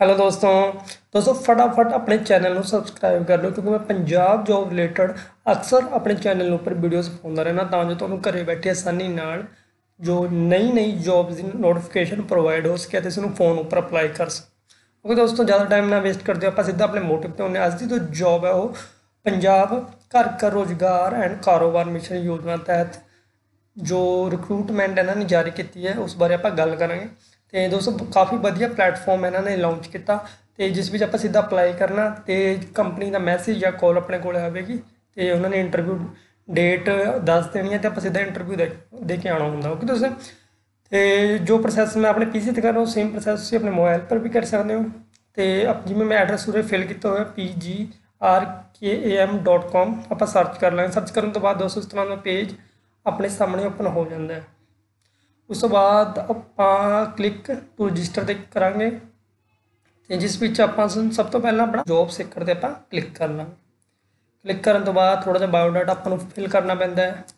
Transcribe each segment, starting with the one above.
Hello दोस्तों फटाफट अपने चैनल को सबसक्राइब कर लो क्योंकि मैं पंजाब जॉब रिलेटेड अक्सर अपने चैनल पर वीडियोस पाता रहना तां जो तुहानूं घरे बैठे आसानी नाल जो नई नई जॉब्स दी नोटिफिकेशन प्रोवाइड हो सके ते इस नूं फोन उपर अपलाई कर सको। ओके दोस्तों, ज़्यादा टाइम ना वेस्ट करते आपां सीधा अपने मोटिव ते हुंदे। अज दी जो जॉब है वो पंजाब घर घर रोजगार एंड कारोबार मिशन योजना तहत जो रिक्रूटमेंट इन्हां ने जारी की है उस बारे आपां गल करांगे। तो दोस्तों काफ़ी वधिया प्लेटफॉर्म इन्हों ने लॉन्च किया तो जिस भी आप सीधा अपलाई करना तो कंपनी का मैसेज या कॉल अपने को आएगी तो उन्होंने इंटरव्यू डेट दस देनी है तो आप सीधा इंटरव्यू दे के आना होंगे। ओके दोस्तों, तो जो प्रोसैस मैं अपने पीसी से कर रहा हूँ सेम प्रोसैस अपने मोबाइल पर भी कर सकते हो। तो जिमें मैं एड्रैस उसे फिल किया हुआ PGRKAM.com आप सर्च कर लेंगे। सर्च करने तो बाद दोस्तों इस तरह का पेज अपने सामने ओपन हो जाता है। उस तो बाद आप क्लिक टू रजिस्टर ते करांगे ते जिस विच आप सब तो पहला अपना जॉब सेक्टर ते आप क्लिक कर लांगे। क्लिक करने तो बाद थोड़ा जिहा बायोडाटा आपको फिल करना पैंदा है तो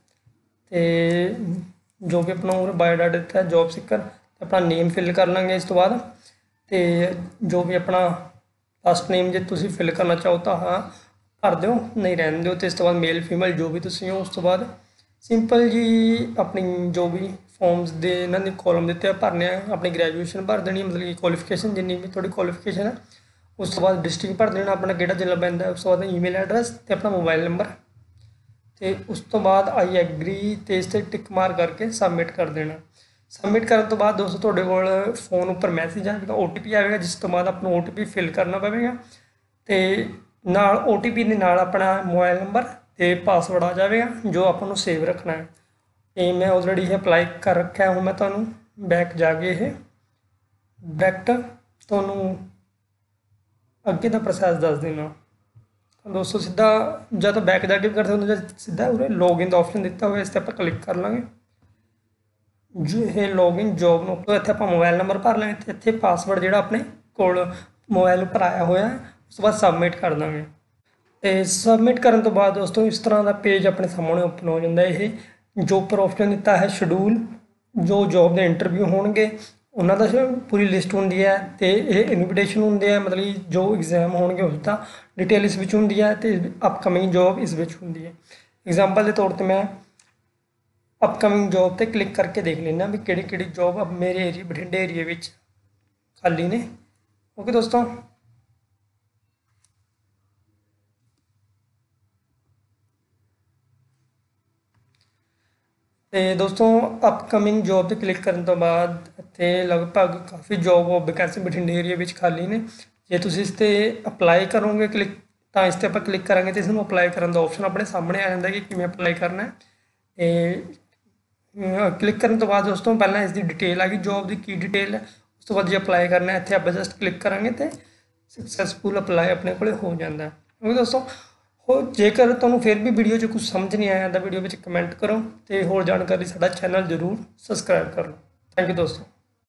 जो भी अपना बायोडाटा दिता है जॉब सेक्टर अपना नेम फिल कर लेंगे। इस तो बाद ते जो भी अपना लास्ट नेम जे तुसीं फिल करना चाहो तो हाँ भर दो नहीं रहन दो। तो इस तो बाद मेल फीमेल जो भी तुसीं हो। उस तो बाद सिंपल जी अपनी जो भी फॉर्म्स के इन्होंने कॉलम दिते भरने अपनी ग्रैजुएशन भर देनी मतलब कि क्वालिफिकेशन जिनी भी थोड़ी क्वालिफिकेशन है। उस तो बाद डिस्ट्रिक्ट भर देना अपना केड़ा जिला पैंदा। उस तो बाद ईमेल एड्रैस तो अपना मोबाइल नंबर तो उस तो बाद आई एग्री तो इस टिक मार करके सबमिट कर देना। सबमिट करने तो बाद दोस्तों तुहाडे कोल फोन उपर मैसेज आएगा OTP आएगा जिस तो बाद आपको OTP फिल करना पवेगा तो नाल OTP दे नाल अपना मोबाइल नंबर तो पासवर्ड आ जाएगा जो आपको सेव रखना है। ये मैं ऑलरेडी अप्लाई कर रखा है। हूँ मैं तो बैक जाके है डायरैक्ट तू अगे का प्रोसैस दस देना। दोस्तों सीधा जब तो बैक जाके भी कर सकते हो सीधा उन्हें लॉगिन का ऑप्शन दिता हुआ इस पर आप क्लिक कर लेंगे। जो है लॉगिन जॉब में इतने आप मोबाइल नंबर भर लेंगे तो इतने पासवर्ड जो अपने को मोबाइल पर आया हुआ है उस बाद सबमिट कर देंगे। तो सबमिट करने तो बाद दोस्तों इस तरह का पेज अपने सामने ओपन हो जाता है। ये जो पर ऑप्शन दिता है शेड्यूल जो जॉब के इंटरव्यू होंगे उन्होंने पूरी लिस्ट होंगी है तो ये इनविटेशन होंगे है मतलब कि जो एग्जाम होंगे उसका डिटेल इस विच होंगी है तो अपकमिंग जॉब इस विच होंगी है। एग्जाम्पल के तौर पर मैं अपकमिंग जॉब पर क्लिक करके देख लेना भी किहड़ी किहड़ी जॉब अब मेरे एरिया बठिंडे एरिए विच खाली ने। ओके दोस्तों, तो दोस्तों अपकमिंग जॉब पर क्लिक करने तो बाद इतने लगभग काफ़ी जॉब वैकेंसी बठिंडे एरिए में खाली ने। जे तुसीं इस ते अपलाई करोगे क्लिक तो इस पर क्लिक करांगे तो इसमें अपलाई करने का ऑप्शन अपने सामने आ जाता है कि किवें अपलाई करना है। क्लिक करने तो बाद दोस्तों पहला इसकी डिटेल आ गई जॉब की की डिटेल है। उस तो बाद जो अपलाई करना है इतने आप जस्ट क्लिक करांगे तो सक्सैसफुल अपलाई अपने को हो जाता है। क्योंकि दोस्तों और जेकर तुहानूं फिर भी वीडियो जो कुछ समझ नहीं आया तो वीडियो में कमेंट करो तो होर जानकारी साडा चैनल जरूर सबसक्राइब कर लो। थैंक यू दोस्तों।